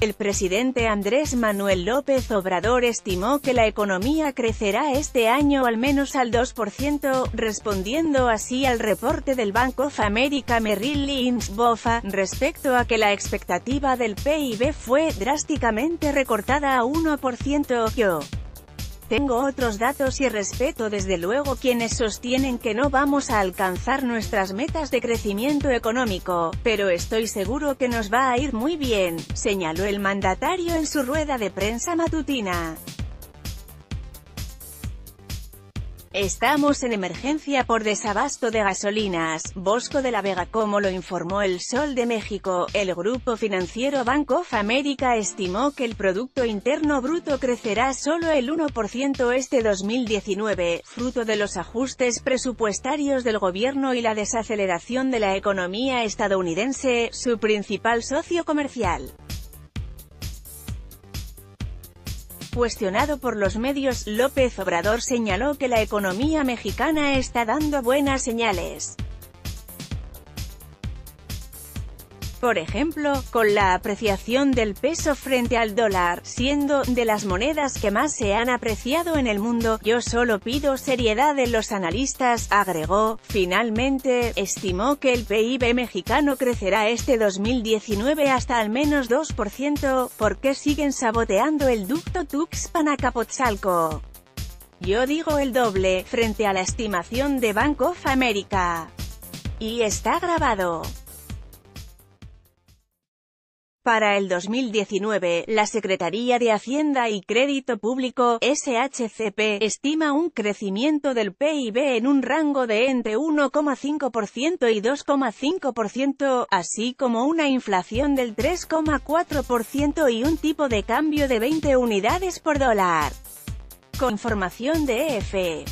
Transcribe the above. El presidente Andrés Manuel López Obrador estimó que la economía crecerá este año al menos al 2%, respondiendo así al reporte del Bank of America Merrill Lynch (BOFA) respecto a que la expectativa del PIB fue drásticamente recortada a 1%. Yo tengo otros datos y respeto desde luego quienes sostienen que no vamos a alcanzar nuestras metas de crecimiento económico, pero estoy seguro que nos va a ir muy bien, señaló el mandatario en su rueda de prensa matutina. Estamos en emergencia por desabasto de gasolinas, Bosco de la Vega. Como lo informó el Sol de México, el grupo financiero Bank of America estimó que el Producto Interno Bruto crecerá solo el 1% este 2019, fruto de los ajustes presupuestarios del gobierno y la desaceleración de la economía estadounidense, su principal socio comercial. Cuestionado por los medios, López Obrador señaló que la economía mexicana está dando buenas señales. Por ejemplo, con la apreciación del peso frente al dólar, siendo de las monedas que más se han apreciado en el mundo. Yo solo pido seriedad de los analistas, agregó. Finalmente, estimó que el PIB mexicano crecerá este 2019 hasta al menos 2%, porque siguen saboteando el ducto Tuxpan a Capotzalco. Yo digo el doble, frente a la estimación de Bank of America. Y está grabado. Para el 2019, la Secretaría de Hacienda y Crédito Público, SHCP, estima un crecimiento del PIB en un rango de entre 1,5% y 2,5%, así como una inflación del 3,4% y un tipo de cambio de 20 unidades por dólar. Con información de EFE.